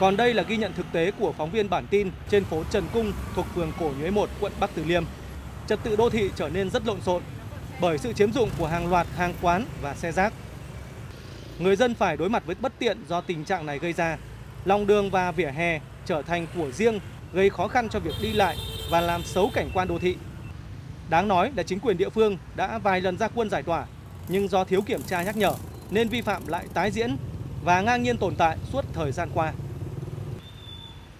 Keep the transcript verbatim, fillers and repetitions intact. Còn đây là ghi nhận thực tế của phóng viên bản tin trên phố Trần Cung thuộc phường Cổ Nhuế một, quận Bắc Từ Liêm. Trật tự đô thị trở nên rất lộn xộn bởi sự chiếm dụng của hàng loạt hàng quán và xe rác. Người dân phải đối mặt với bất tiện do tình trạng này gây ra. Lòng đường và vỉa hè trở thành của riêng, gây khó khăn cho việc đi lại và làm xấu cảnh quan đô thị. Đáng nói là chính quyền địa phương đã vài lần ra quân giải tỏa, nhưng do thiếu kiểm tra nhắc nhở nên vi phạm lại tái diễn và ngang nhiên tồn tại suốt thời gian qua.